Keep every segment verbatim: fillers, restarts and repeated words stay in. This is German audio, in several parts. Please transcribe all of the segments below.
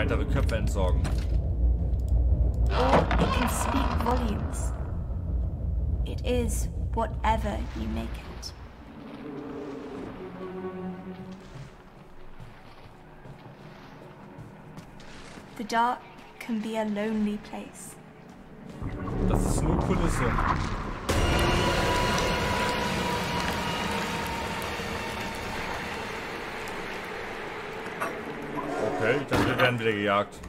weitere Köpfe entsorgen. Oh, it can speak volumes. It is whatever you make it. The dark can be a lonely place. Das ist nur Kulisse. Okay, ich dachte, wir werden wieder gejagt.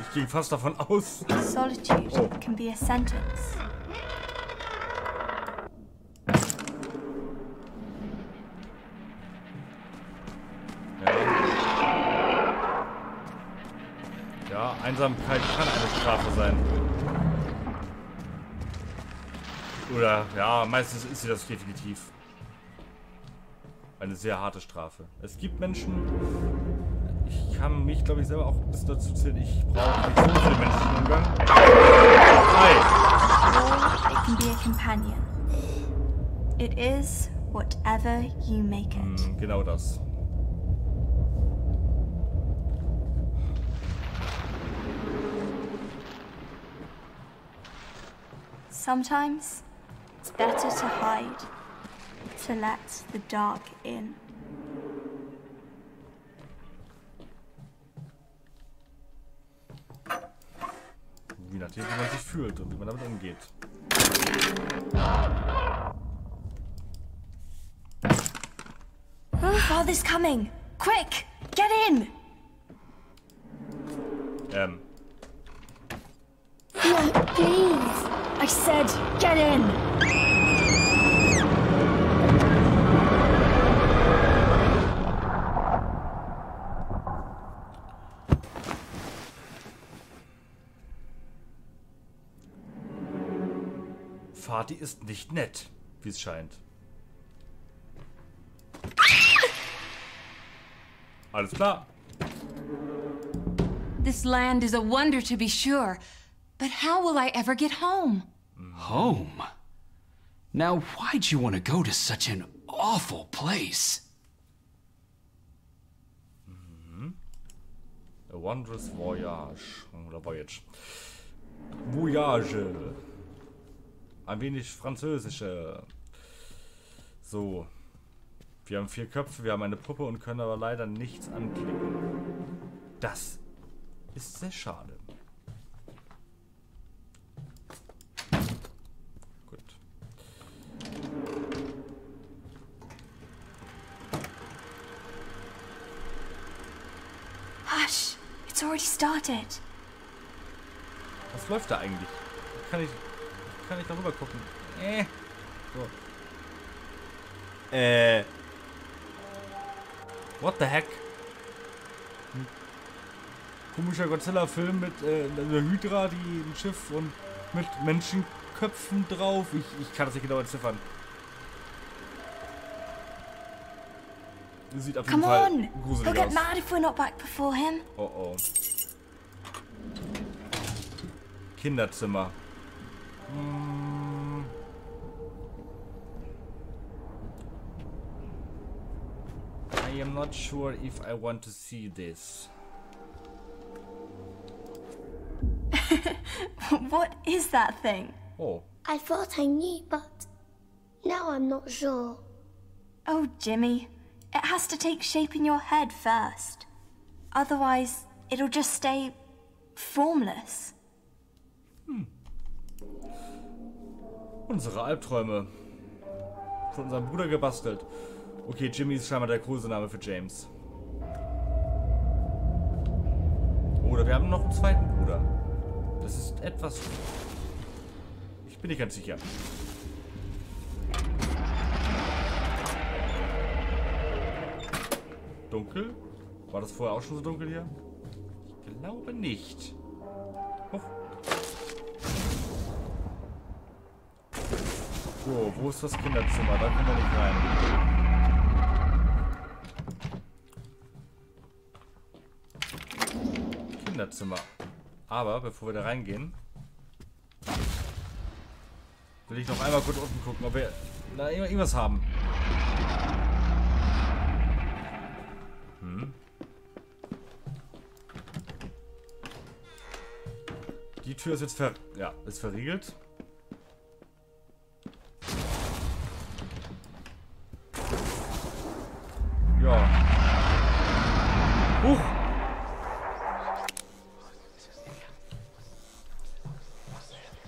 Ich ging fast davon aus. Solitude oh. can be a sentence. Ja. Ja, Einsamkeit kann eine Strafe sein. Oder, ja, meistens ist sie das definitiv. Eine sehr harte Strafe. Es gibt Menschen, ich kann mich, glaube ich, selber auch ein bisschen dazu zählen, ich brauche nicht so viele Menschen im Umgang. Hi! Hm, genau das. Sometimes it's better to hide, to let the dark in. Je nachdem, wie man sich fühlt und wie man damit umgeht. Oh, Father's coming! Quick, get in! Ähm. No, please! I said, get in! Party ist nicht nett, wie es scheint. Alles klar. This land is a wonder to be sure, but how will I ever get home? Home? Now, why'd you want to go to such an awful place? Mm-hmm. A wondrous voyage. Oder voyage. Voyage. Ein wenig französische. So. Wir haben vier Köpfe, wir haben eine Puppe und können aber leider nichts anklicken. Das ist sehr schade. Gut. Hush! It's already started. Was läuft da eigentlich? Kann ich... Kann ich darüber gucken? Äh. So. Äh. What the heck? Ein komischer Godzilla-Film mit äh, einer Hydra, die ein Schiff und mit Menschenköpfen drauf. Ich, ich kann das nicht genau entziffern. Das sieht auf jeden Fall gruselig aus. Oh oh. Kinderzimmer. I am not sure if I want to see this. What is that thing? Oh. I thought I knew, but now I'm not sure. Oh, Jimmy, it has to take shape in your head first. Otherwise, it'll just stay formless. Hmm. Unsere Albträume. Von unserem Bruder gebastelt. Okay, Jimmy ist scheinbar der Kosename für James. Oder wir haben noch einen zweiten Bruder. Das ist etwas... Ich bin nicht ganz sicher. Dunkel? War das vorher auch schon so dunkel hier? Ich glaube nicht. Oh. So, wo ist das Kinderzimmer? Da können wir nicht rein. Kinderzimmer. Aber bevor wir da reingehen, will ich noch einmal kurz unten gucken, ob wir da irgendwas haben. Hm. die Tür ist jetzt ver ja, ist verriegelt. Ja. Huch.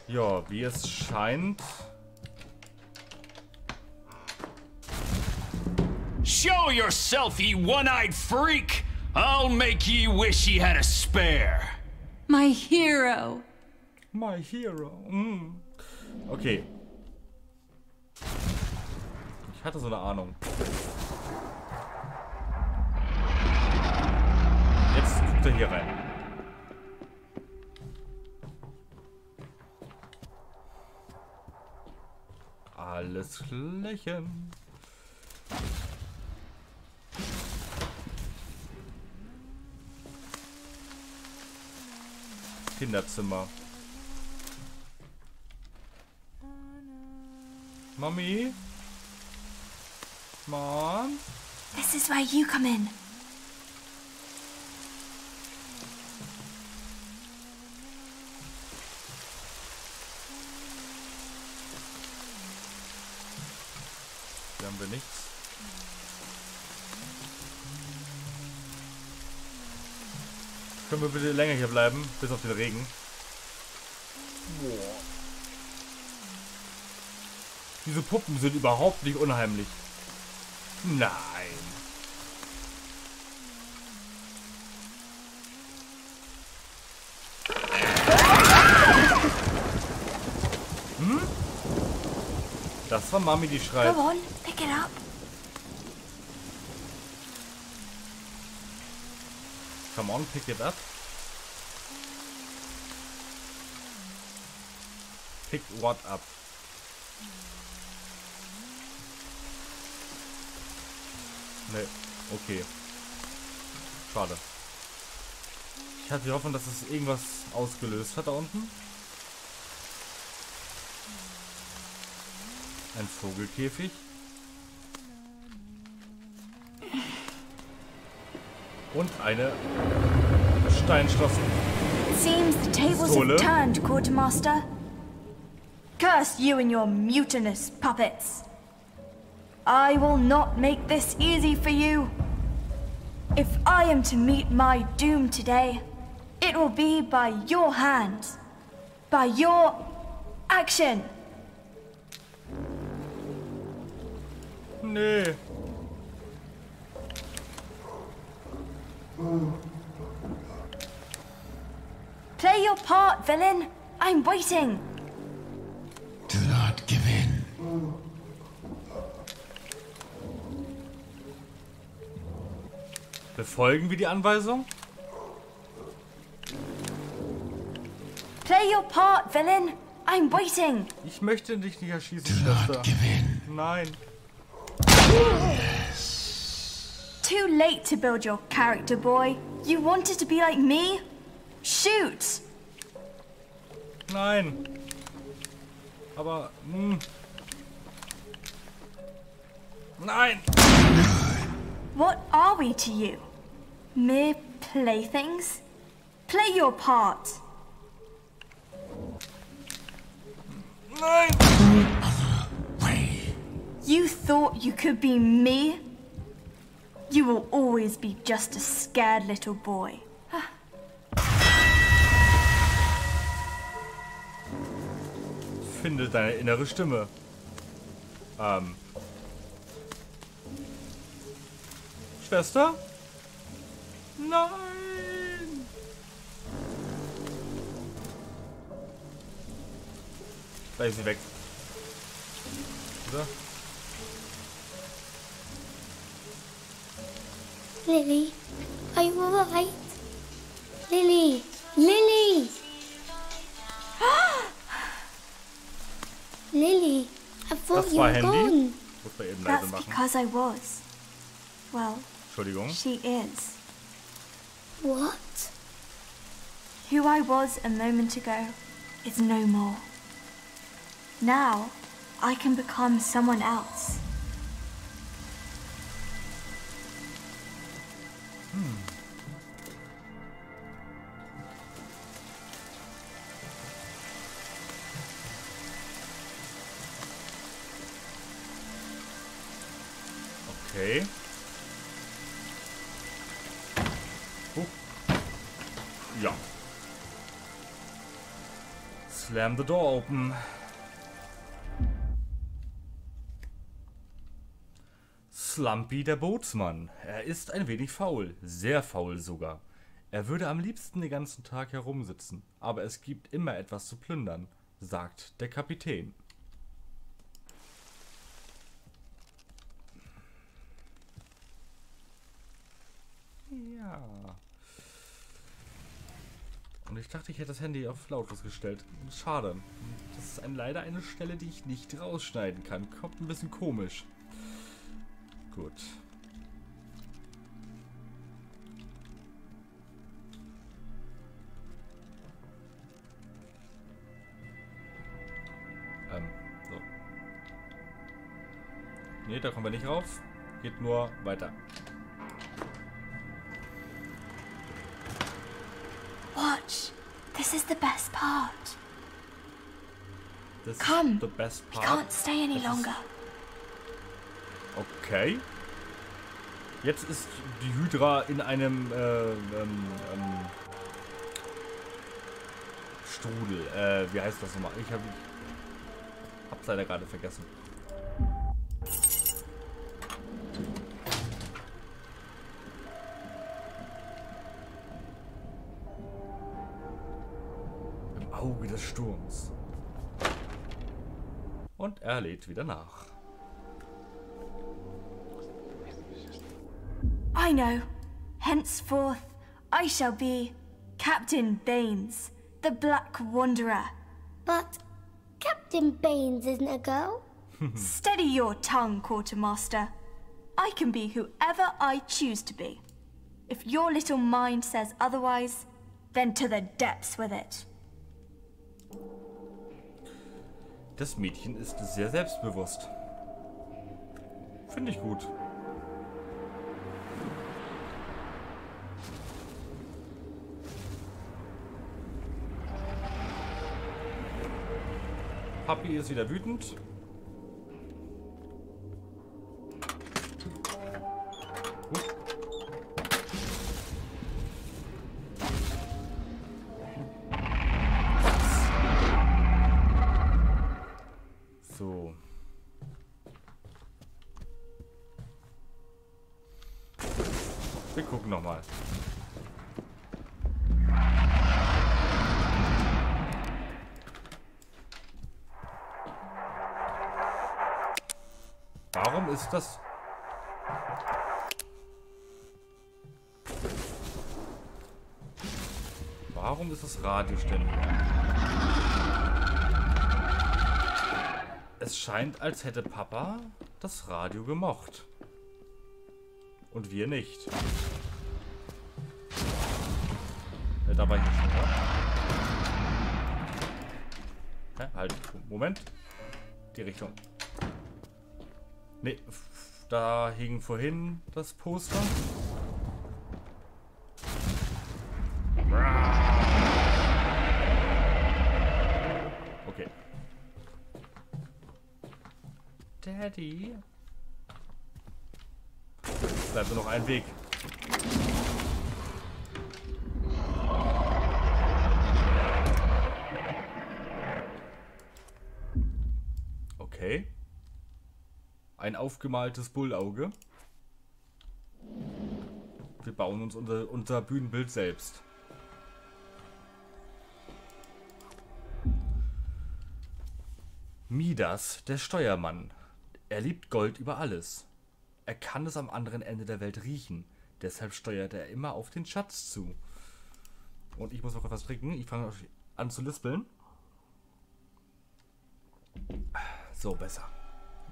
Ja, wie es scheint. Show yourself, ye one-eyed freak! I'll make ye wish ye had a spare. My hero. My hero. Mm. Okay. Ich hatte so eine Ahnung. Jetzt guckt er hier rein. Alles lächeln. Kinderzimmer. Mommy? Mom? This is where you come in. Hier haben wir nichts. Können wir bitte länger hier bleiben, bis auf den Regen. Boah. Diese Puppen sind überhaupt nicht unheimlich. Nein. Hm? Das war Mami, die schreit. Go on, pick it up. Come on, pick it up. Pick what up? Ne, okay. Schade. Ich hatte die Hoffnung, dass es irgendwas ausgelöst hat da unten. Ein Vogelkäfig. Und eine Steinschlosspistole. Curse you and your mutinous puppets. I will not make this easy for you. If I am to meet my doom today, it will be by your hands, by your action. Nee. Play your part, villain. I'm waiting. Do not give in. Befolgen wir die Anweisung? Play your part, villain. I'm waiting. Ich möchte dich nicht erschießen, Do not give in. Nein. Too late to build your character, boy. You wanted to be like me? Shoot! Nein. Aber... Mh. Nein! What are we to you? Mere playthings? Play your part. Nein! You thought you could be me? You will always be just a scared little boy. Finde deine innere Stimme. Ähm. Schwester? Nein! Da ist sie weg. Oder? Lily, are you all right? Lily, Lily! Lily, I thought you were gone. That's because I was. Well, she is. What? Who I was a moment ago is no more. Now, I can become someone else. Okay. Huh. Ja. Slam the door open. Slumpy, der Bootsmann. Er ist ein wenig faul. Sehr faul sogar. Er würde am liebsten den ganzen Tag herumsitzen. Aber es gibt immer etwas zu plündern, sagt der Kapitän. Ja. Und ich dachte, ich hätte das Handy auf lautlos gestellt. Schade. Das ist ein, leider eine Stelle, die ich nicht rausschneiden kann. Kommt ein bisschen komisch. Gut. Ähm, so. Ne, da kommen wir nicht rauf. Geht nur weiter. Watch. This is the best part. This Come. Is the best part. We can't stay any longer. Okay. Jetzt ist die Hydra in einem äh, ähm, ähm, Strudel. Äh, wie heißt das nochmal? Ich hab, hab's leider gerade vergessen. Im Auge des Sturms. Und er lädt wieder nach. I know. Henceforth, I shall be Captain Baines, the Black Wanderer. But Captain Baines isn't a girl. Steady your tongue, Quartermaster. I can be whoever I choose to be. If your little mind says otherwise, then to the depths with it. Das Mädchen ist sehr selbstbewusst. Finde ich gut. Papi ist wieder wütend. Huh. So. Wir gucken nochmal. Warum ist das? Warum ist das Radio ständig? Es scheint, als hätte Papa das Radio gemocht. Und wir nicht. Ja, da war ich nicht schon, oder? Hä? Halt. Moment. Die Richtung. Ne, da hing vorhin das Poster. Okay. Daddy. Es bleibt nur noch ein Weg. Okay. Ein aufgemaltes Bullauge. Wir bauen uns unser, unser Bühnenbild selbst. Midas, der Steuermann. Er liebt Gold über alles. Er kann es am anderen Ende der Welt riechen. Deshalb steuert er immer auf den Schatz zu. Und ich muss noch etwas trinken. Ich fange an zu lispeln. So, besser.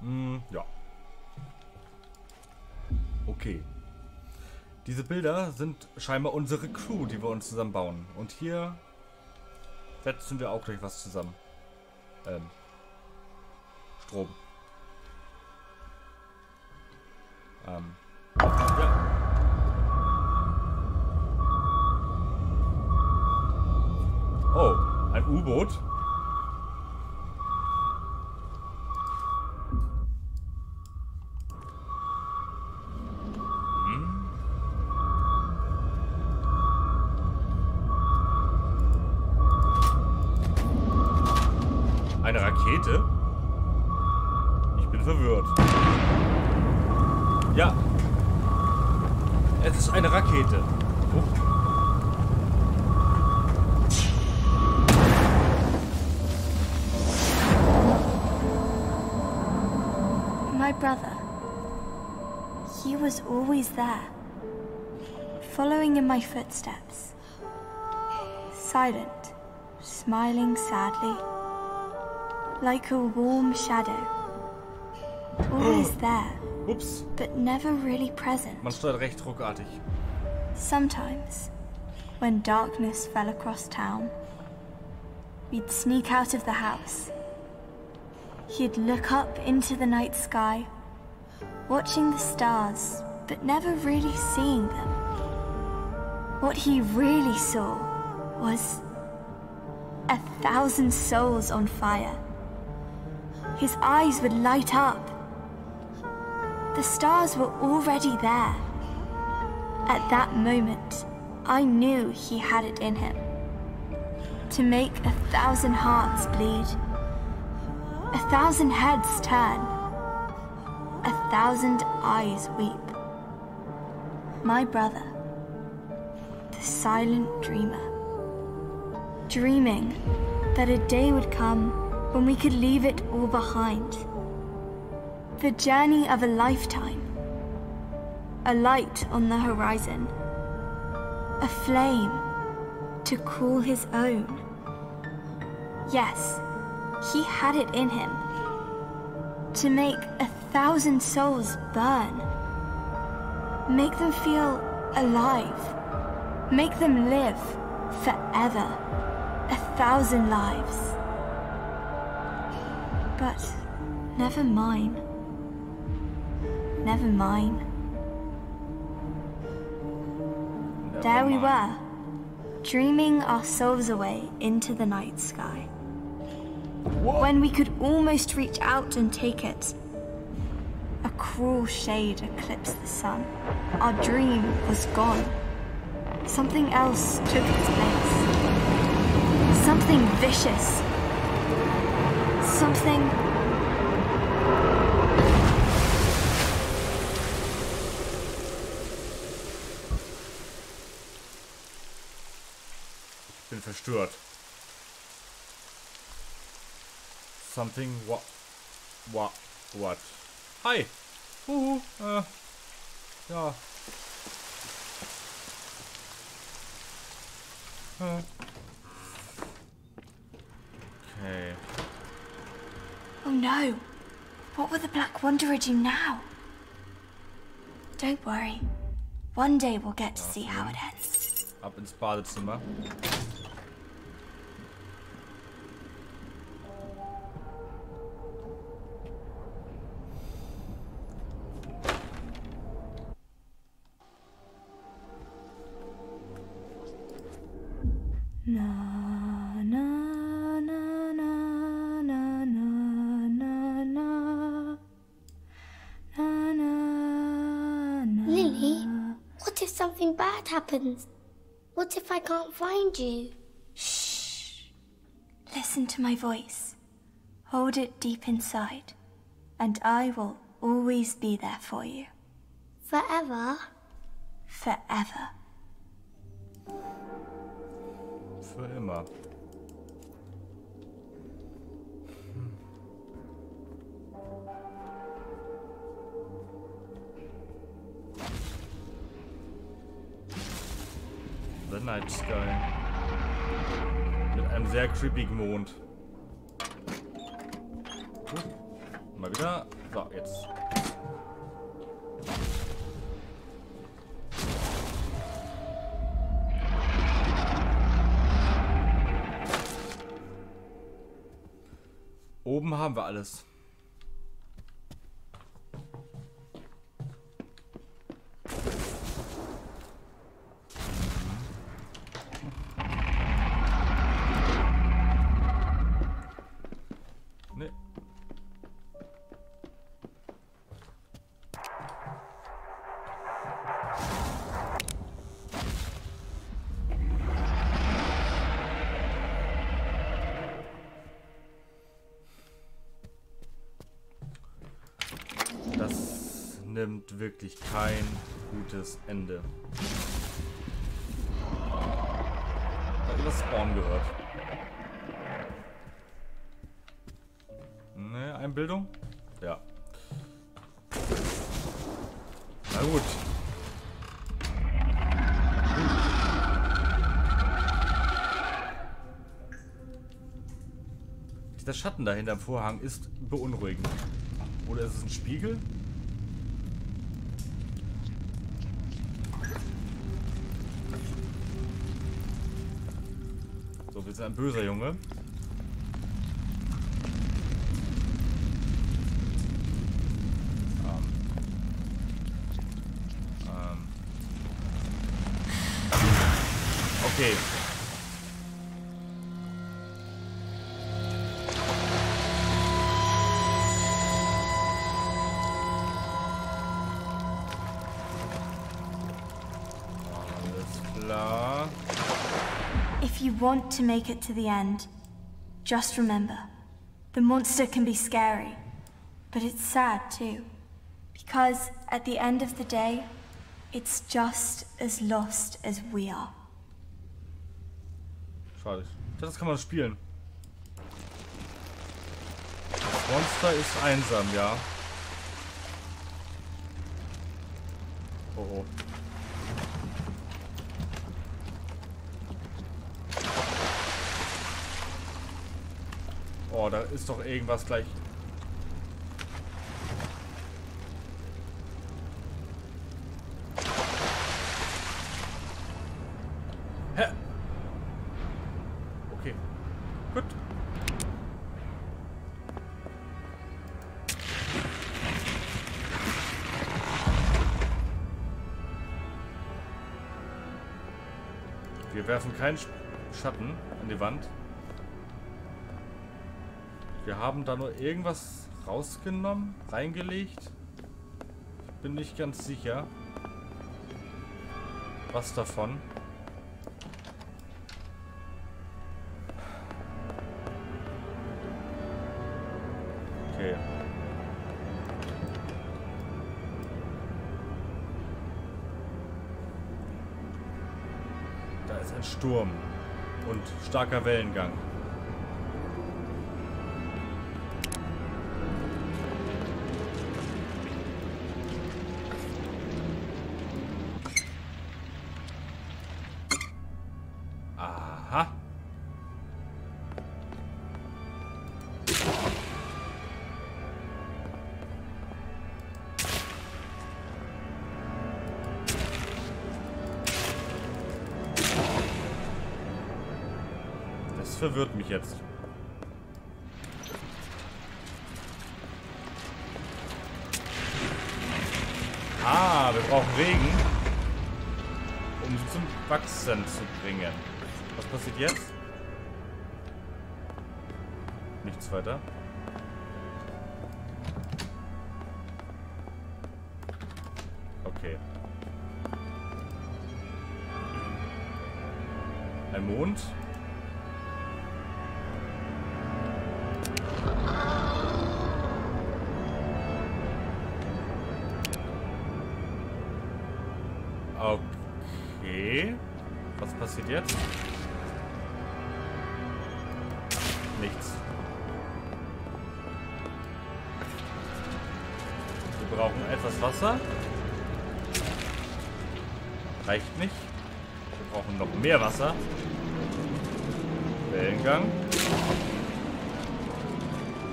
Mm, ja. Okay. Diese Bilder sind scheinbar unsere Crew, die wir uns zusammenbauen. Und hier setzen wir auch gleich was zusammen. Ähm. Strom. Ähm. Ja. Oh, ein U-Boot. Rakete? Ich bin verwirrt. Ja. Es ist eine Rakete. Oh. My brother. He was always there. Following in my footsteps. Silent. Smiling sadly. Like a warm shadow. Always there. Ups. But never really present. Man steuert recht ruckartig. Sometimes, when darkness fell across town, we'd sneak out of the house. He'd look up into the night sky, watching the stars, but never really seeing them. What he really saw was a thousand souls on fire. His eyes would light up. The stars were already there. At that moment, I knew he had it in him. To make a thousand hearts bleed, a thousand heads turn, a thousand eyes weep. My brother, the silent dreamer, dreaming that a day would come when we could leave it all behind. The journey of a lifetime. A light on the horizon. A flame to call his own. Yes, he had it in him. To make a thousand souls burn. Make them feel alive. Make them live forever. A thousand lives. But never mine. Never mine. Never there we mine. were, dreaming our souls away into the night sky. Whoa. When we could almost reach out and take it, a cruel shade eclipsed the sun. Our dream was gone. Something else took its place. Something vicious. Something... bin verstört. Something what what what? Hi. Huhu. Äh. Ja. Äh. Okay. Oh no. What will the Black Wanderer do now? Don't worry. One day we'll get to okay. see how it ends. Ab ins Badezimmer. Something bad happens. What if I can't find you? Shh. Listen to my voice. Hold it deep inside. And I will always be there for you. Forever? Forever. Für immer. The Night Sky. Mit einem sehr creepigen Mond. Gut. Mal wieder. So, jetzt. Oben haben wir alles. nimmt wirklich kein gutes Ende. Ich habe das Spawn gehört. Ne, Einbildung? Ja. Na gut. Der Schatten da hinterm Vorhang ist beunruhigend. Oder ist es ein Spiegel? So, wir sind ein böser Junge. Ähm. Ähm. Okay. If you want to make it to the end, just remember, the monster can be scary, but it's sad too, because at the end of the day, it's just as lost as we are. Schade. Das kann man spielen. Das Monster ist einsam, ja. Oh oh. Oh, da ist doch irgendwas gleich. Hä? Okay. Gut. Wir werfen keinen Schatten an die Wand. Wir haben da nur irgendwas rausgenommen, reingelegt. Ich bin nicht ganz sicher. Was davon? Okay. Da ist ein Sturm und starker Wellengang. Verwirrt mich jetzt. Ah, wir brauchen Regen, um sie zum Wachsen zu bringen. Was passiert jetzt? Nichts weiter. Okay. Ein Mond. Okay. Was passiert jetzt? Nichts. Wir brauchen etwas Wasser. Reicht nicht. Wir brauchen noch mehr Wasser. Wellengang.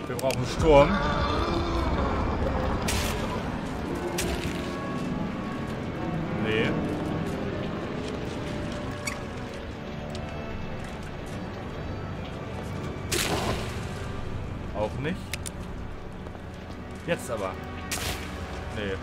Wir brauchen Sturm. Nee. Auch nicht. Jetzt aber. Nee.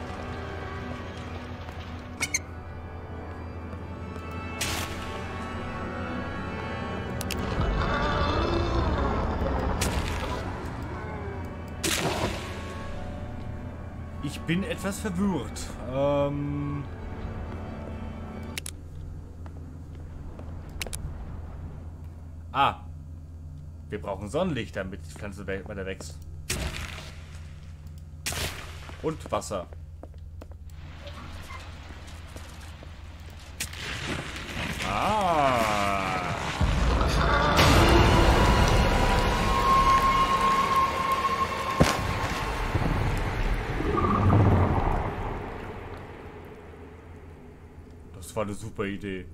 Ich bin etwas verwirrt. Ähm... Ah, wir brauchen Sonnenlicht, damit die Pflanze weiter wächst. Und Wasser. Ah. Das war eine super Idee.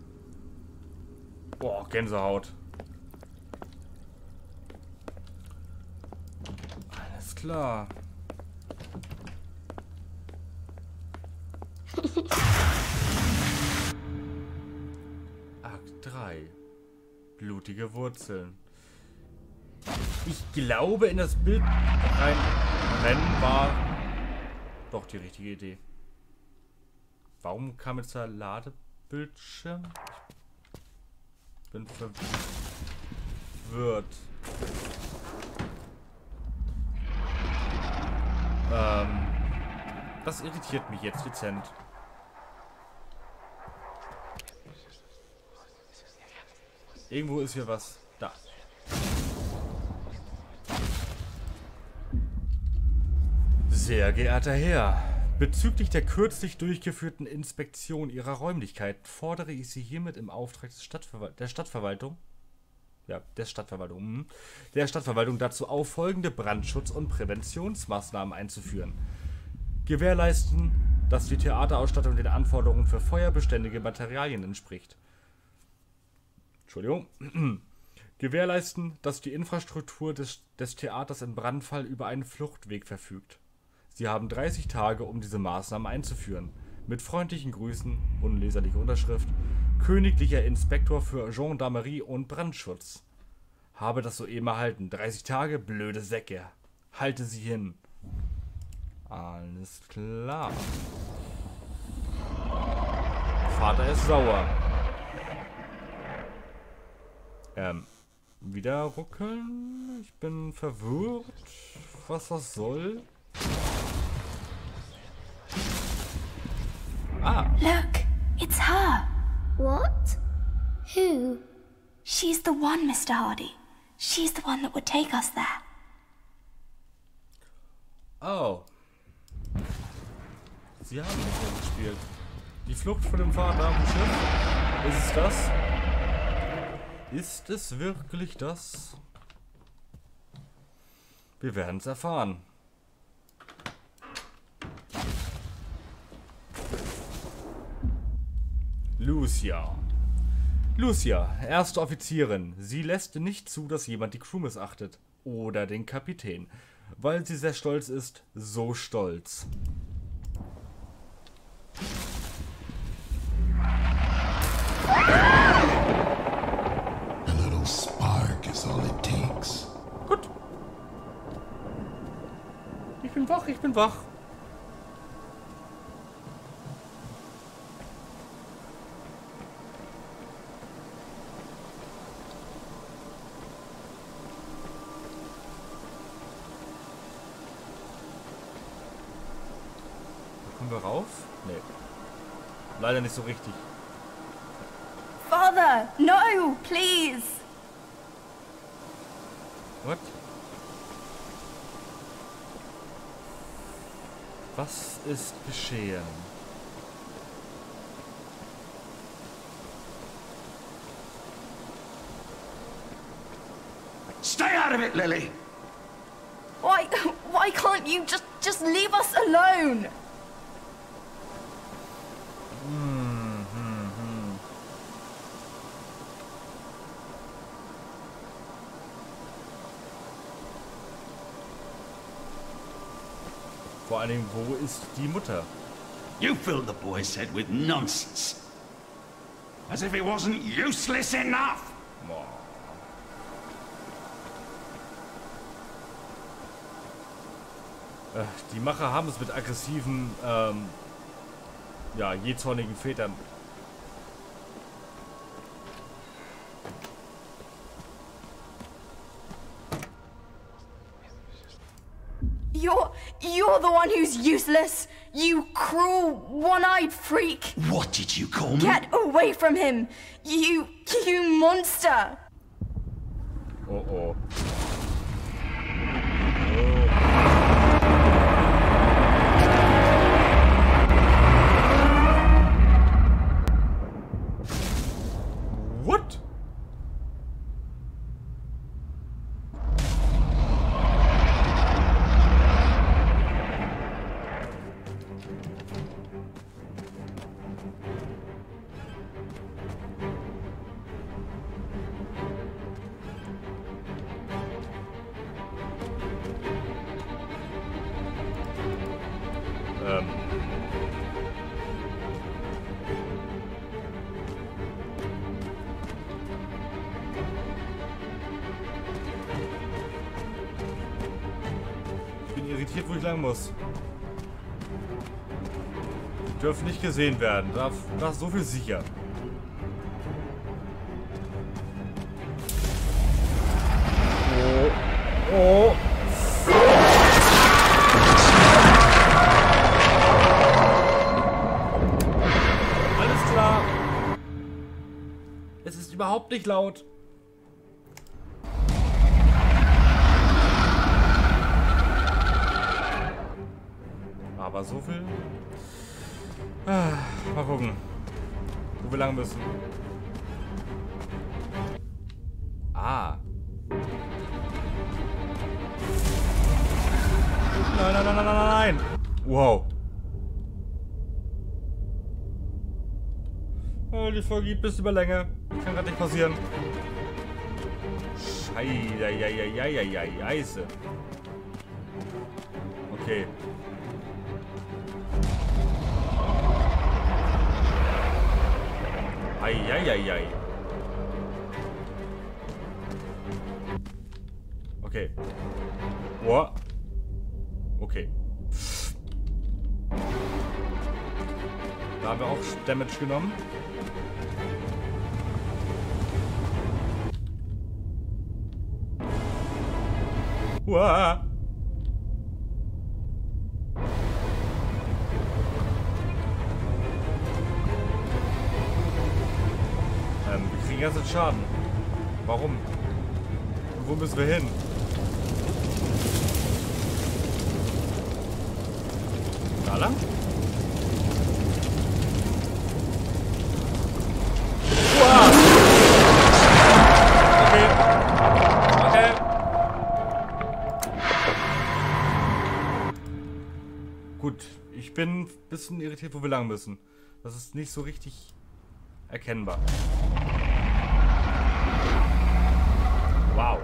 Boah, Gänsehaut. Alles klar. Akt drei. Blutige Wurzeln. Ich glaube, in das Bild reinrennen war doch die richtige Idee. Warum kam jetzt der Ladebildschirm? Ich bin verwirrt. Ähm, das irritiert mich jetzt dezent. Irgendwo ist hier was. Da. Sehr geehrter Herr, bezüglich der kürzlich durchgeführten Inspektion Ihrer Räumlichkeit fordere ich Sie hiermit im Auftrag des Stadtverwal- der Stadtverwaltung ja, der Stadtverwaltung, der Stadtverwaltung dazu auf, folgende Brandschutz- und Präventionsmaßnahmen einzuführen. Gewährleisten, dass die Theaterausstattung den Anforderungen für feuerbeständige Materialien entspricht. Entschuldigung. Gewährleisten, dass die Infrastruktur des, des Theaters im Brandfall über einen Fluchtweg verfügt. Sie haben dreißig Tage, um diese Maßnahmen einzuführen. Mit freundlichen Grüßen, unleserliche Unterschrift, Königlicher Inspektor für Gendarmerie und Brandschutz. Habe das soeben erhalten. dreißig Tage, blöde Säcke. Halte sie hin. Alles klar. Vater ist sauer. Ähm, wieder ruckeln. Ich bin verwirrt, was das soll. Ah. Look, it's her. What? Who? She's the one, Mister Hardy. She's the one that would take us there. Oh. Sie haben das gespielt. Die Flucht vor dem Vater am Schiff. Ist es das? Ist es wirklich das? Wir werden es erfahren. Lucia. Lucia, erste Offizierin. Sie lässt nicht zu, dass jemand die Crew missachtet. Oder den Kapitän. Weil sie sehr stolz ist. So stolz. Gut. Ich bin wach, ich bin wach. Kommen wir rauf? Nee. Leider nicht so richtig. Father, no, please. What? Was ist geschehen? Stay out of it, Lily. Why? Why can't you just just leave us alone? Vor allem, wo ist die Mutter? You filled the boy's head with nonsense. As if it wasn't useless enough. Wow. Äh, die Macher haben es mit aggressiven, ähm, ja, jähzornigen Vätern. You're, you're the one who's useless, you cruel, one-eyed freak. What did you call me? Get away from him, you, you monster. Oh, oh. lang muss. Die dürfen nicht gesehen werden. Da, da ist so viel sicher. Oh. Oh. Überhaupt nicht laut. Aber so viel. Ah, mal gucken, wo wir lang müssen. Ah. Nein, nein, nein, nein, nein, nein. Wow. Oh, die Folge gibt es über Länge. Kann gerade nicht passieren. Scheiße. Okay. Eieieiei. Okay. Boah. Okay. Da haben wir auch Damage genommen. Uah. Ähm, wir kriegen ganz einen Schaden. Warum? Wo müssen wir hin? Da lang? Ich bin ein bisschen irritiert, wo wir lang müssen. Das ist nicht so richtig erkennbar. Wow.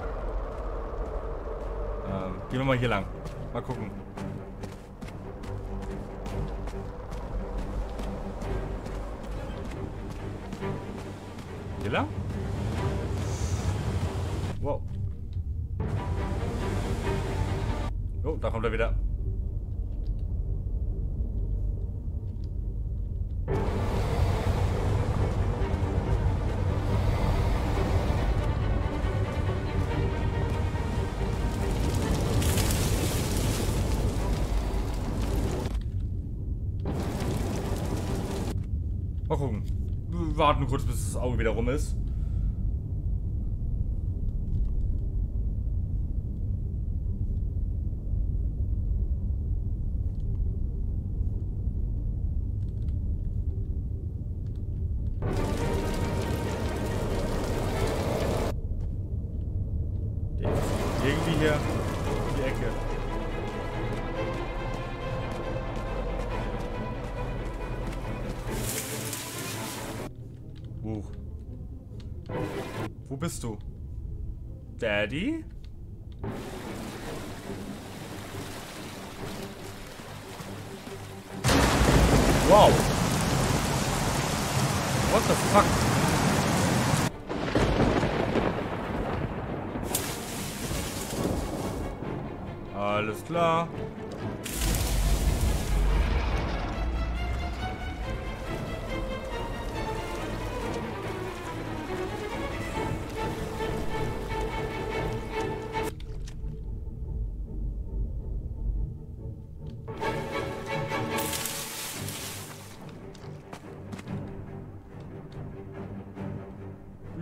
Ähm, gehen wir mal hier lang. Mal gucken. Hier lang? Wow. Oh, da kommt er wieder. Mal gucken. Wir warten kurz, bis das Auge wieder rum ist. Der ist irgendwie hier um die Ecke. Uh. Wo bist du? Daddy? Wow! What the fuck? Alles klar.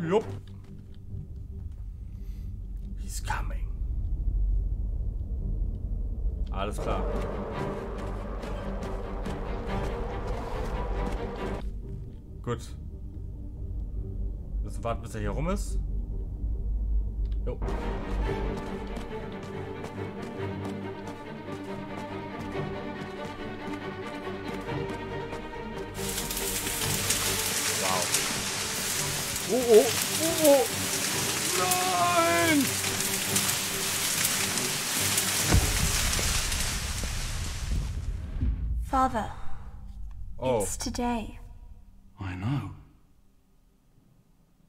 Jupp. He's coming. Alles klar. Gut. Müssen warten, bis er hier rum ist. Jo. Oh, oh, oh, oh. Nein! Father, oh. It's today. I know.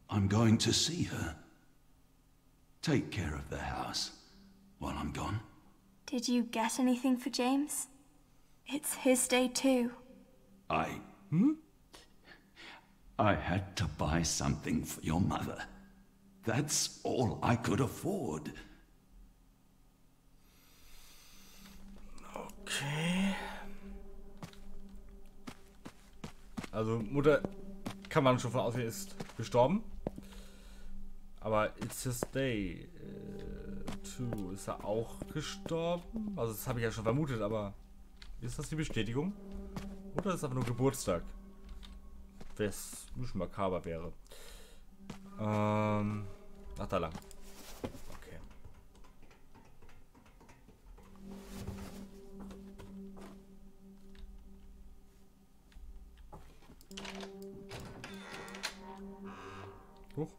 I'm going to see her. Take care of the house while I'm gone. Did you get anything for James? It's his day too. I... Hmm? I had to buy something for your mother. That's all I could afford. Okay. Also Mutter kann man schon von ausgehen, ist gestorben. Aber it's his day too. Ist er auch gestorben? Also das habe ich ja schon vermutet, aber ist das die Bestätigung? Oder ist es einfach nur Geburtstag? Was nicht makaber wäre. Ähm. Ach, da lang. Okay. Hoch.